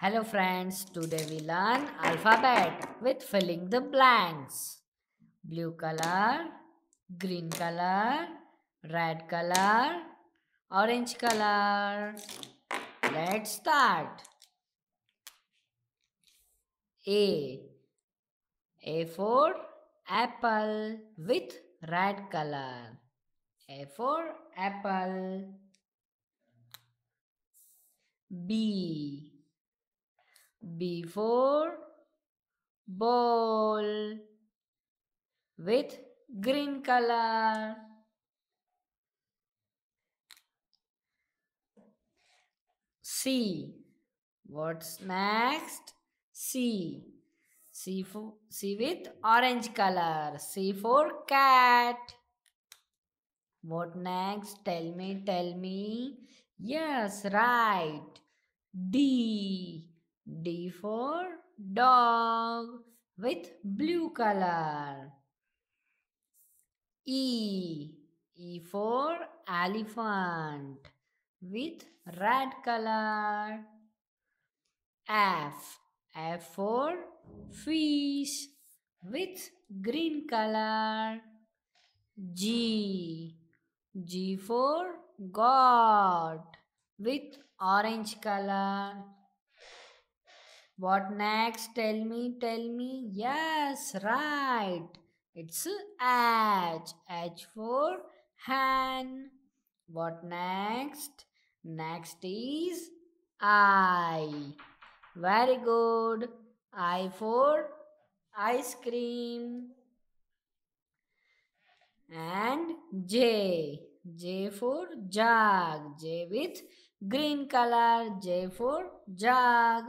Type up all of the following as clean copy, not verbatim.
Hello friends, today we learn alphabet with filling the blanks. Blue color, green color, red color, orange color. Let's start. A. A for apple with red color. A for apple. B. B for ball with green color. C. What's next? C. C with orange color. C for cat. What next? Tell me. Yes, right. D. D for dog with blue color. E. E for elephant with red color. F. F for fish with green color. G. G for God with orange color. What next? Tell me. Yes, right. It's H. H for hand. What next? Next is I. Very good. I for ice cream. And J. J for jug. J with green color. J for jug.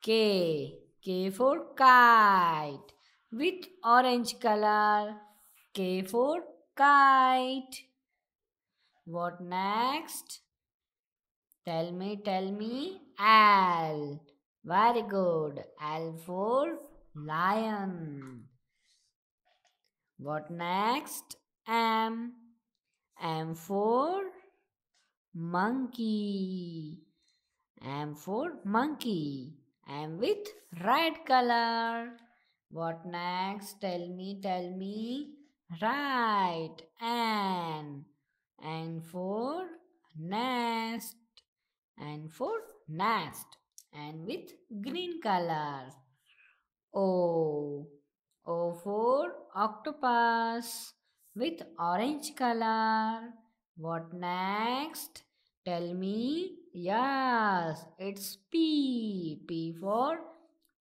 K. K for kite with orange color. K for kite. What next? Tell me. L. Very good. L for lion. What next? M. M for monkey. M for monkey. M with red color. What next? Tell me. Right. N. N for nest. N for nest. N with green color. O. O for octopus with orange color. What next? Tell me. Yes, it's P. P for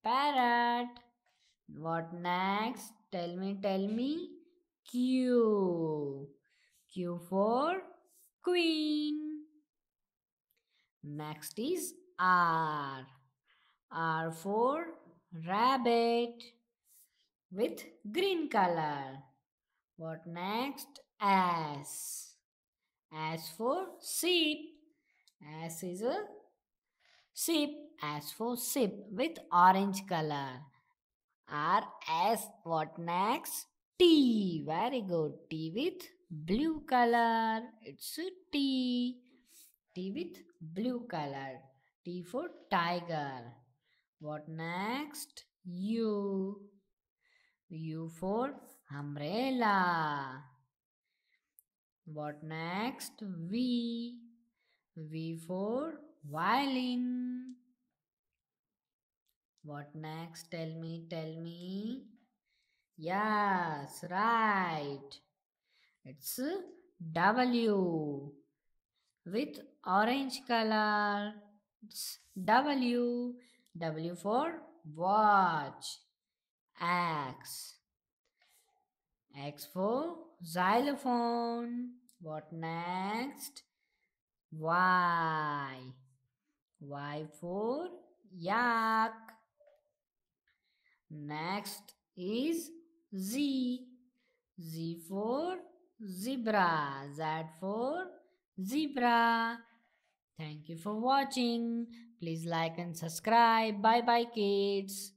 parrot. What next? Tell me. Q. Q for queen. Next is R. R for rabbit with green color. What next? S. S for sheep. S is a sheep. S for sheep with orange color. R, S. What next? T. Very good. T with blue color. It's a T. T with blue color. T for tiger. What next? U. U for umbrella. What next? V. V for violin. What next? Tell me. Yes, right. It's W with orange color. It's W. W for watch. X. X for xylophone. What next? Y. Y for yak. Next is Z. Z for zebra. Z for zebra. Thank you for watching. Please like and subscribe. Bye bye kids.